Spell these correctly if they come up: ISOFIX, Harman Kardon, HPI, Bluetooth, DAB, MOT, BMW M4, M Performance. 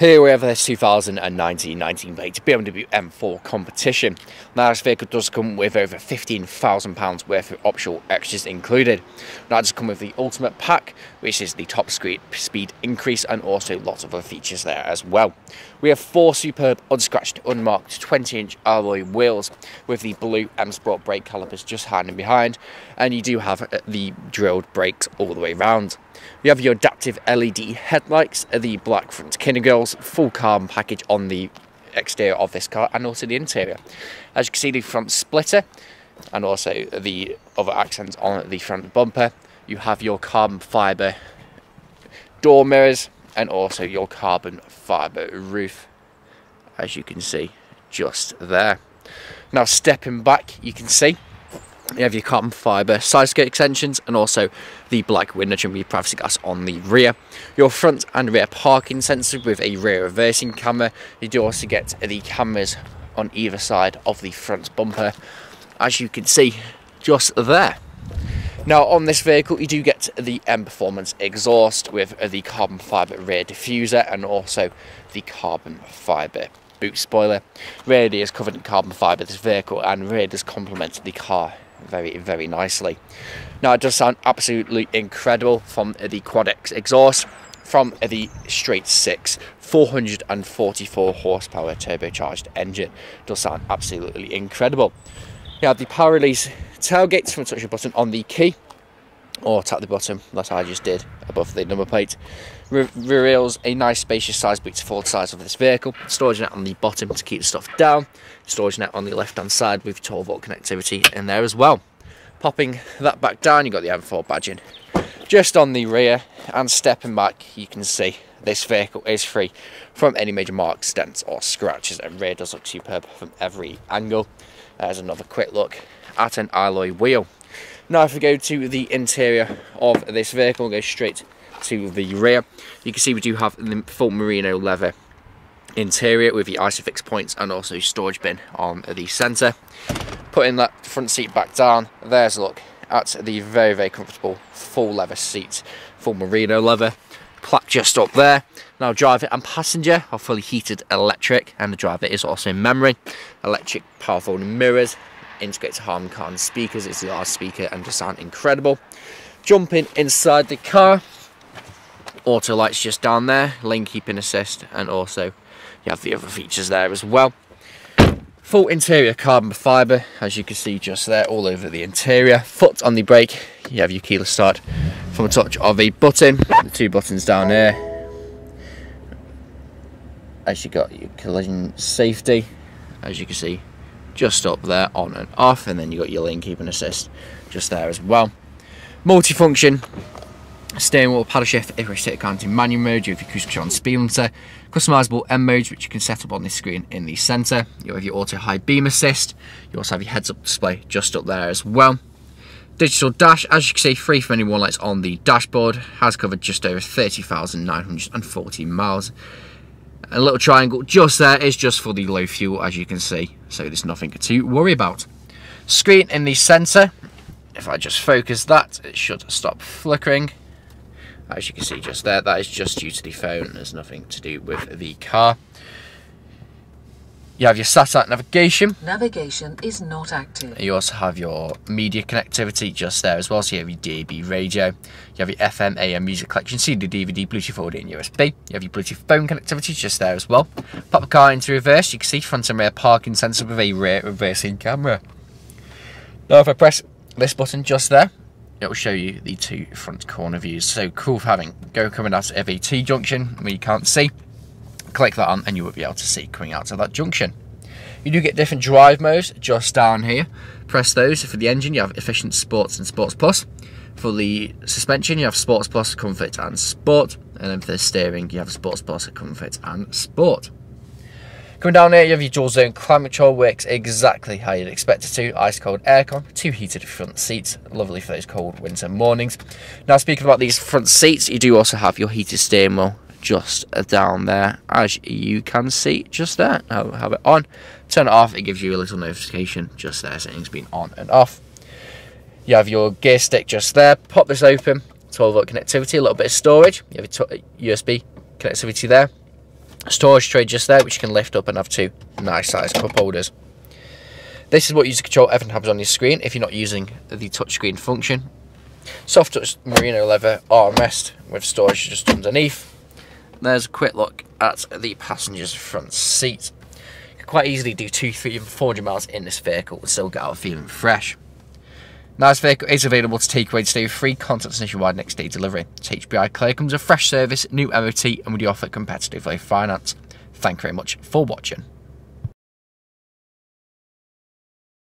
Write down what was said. Here we have this 2019 19-plate BMW M4 competition. Now this vehicle does come with over £15,000 worth of optional extras included. That does come with the ultimate pack, which is the top speed increase and also lots of other features there as well. We have four superb unscratched, unmarked 20-inch alloy wheels with the blue M Sport brake calipers just hand and behind, and you do have the drilled brakes all the way round. You have your adaptive LED headlights, the black front Kindergirls, full carbon package on the exterior of this car and also the interior. As you can see, the front splitter and also the other accents on the front bumper. You have your carbon fibre door mirrors and also your carbon fibre roof, as you can see just there. Now stepping back, you can see you have your carbon fibre side skirt extensions and also the black window trim with privacy glass on the rear. Your front and rear parking sensors with a rear reversing camera. You do also get the cameras on either side of the front bumper, as you can see just there. Now on this vehicle you do get the M Performance exhaust with the carbon fibre rear diffuser and also the carbon fibre boot spoiler. Really is covered in carbon fibre, this vehicle, and really does complement the car very, very nicely. Now it does sound absolutely incredible from the Quad-X exhaust from the straight six 444 horsepower turbocharged engine. It does sound absolutely incredible. You have the power release tailgates from touching the button on the key, or tap the button that I just did above the number plate. Reveals a nice spacious size boot to full size of this vehicle. Storage net on the bottom to keep the stuff down. Storage net on the left hand side with 12-volt connectivity in there as well. Popping that back down, you've got the M4 badging just on the rear, and stepping back you can see this vehicle is free from any major marks, dents or scratches, and rear does look superb from every angle. There's another quick look at an alloy wheel. Now if we go to the interior of this vehicle, we'll go straight to the rear. You can see we do have the full merino leather interior with the ISOFIX points and also storage bin on the centre. Putting that front seat back down, there's a look at the very, very comfortable full leather seats, full merino leather. Plaque just up there. Now driver and passenger are fully heated electric, and the driver is also memory. Electric power folding mirrors. Integrates Harman Kardon speakers. It's the large speaker and just sound incredible. Jumping inside the car, auto lights just down there, lane keeping assist, and also you have the other features there as well. Full interior carbon fibre, as you can see just there, all over the interior. Foot on the brake, you have your keyless start from a touch of a button. The two buttons down here, as you got your collision safety, as you can see just up there, on and off, and then you got your lane keeping assist just there as well. Multifunction steering wheel, paddle shift, if we sit counting manual mode, you have your cruise control on speed limiter, customizable M modes which you can set up on this screen in the center. You have your auto high beam assist. You also have your heads up display just up there as well. Digital dash, as you can see, free from any warning lights on the dashboard. Has covered just over 30,940 miles. A little triangle just there is just for the low fuel, as you can see, so there's nothing to worry about. Screen in the centre, if I just focus that, it should stop flickering. As you can see just there, that is just due to the phone, there's nothing to do with the car. You have your satellite navigation. Navigation is not active. You also have your media connectivity just there as well, so you have your DAB radio. You have your FM, AM music collection, CD, DVD, Bluetooth audio and USB. You have your Bluetooth phone connectivity just there as well. Pop the car into reverse, you can see front and rear parking sensor with a rear reversing camera. Now if I press this button just there, it will show you the two front corner views. So cool for having go coming out of a T-junction where you can't see. Click that on and you will be able to see coming out of that junction. You do get different drive modes just down here. Press those. For the engine you have efficient, sports and sports plus. For the suspension you have sports plus, comfort and sport, and then for the steering you have sports plus, comfort and sport. Coming down here you have your dual zone climate control. Works exactly how you'd expect it to. Ice cold aircon, two heated front seats, lovely for those cold winter mornings. Now speaking about these front seats, you do also have your heated steering wheel just down there, as you can see just there. I'll have it on, turn it off, it gives you a little notification just there saying it's been on and off. You have your gear stick just there. Pop this open, 12-volt connectivity, a little bit of storage. You have a USB connectivity there, storage tray just there, which you can lift up and have two nice sized cup holders. This is what user control everything happens on your screen if you're not using the touchscreen function. Soft touch merino leather armrest with storage just underneath. There's a quick look at the passenger's front seat. You can quite easily do 200, 300, 400 miles in this vehicle and still get out feeling fresh. Now, this vehicle is available to take away today with free contactless nationwide next day delivery. It's HPI clear, comes with a fresh service, new MOT, and we do offer competitive low finance. Thank you very much for watching.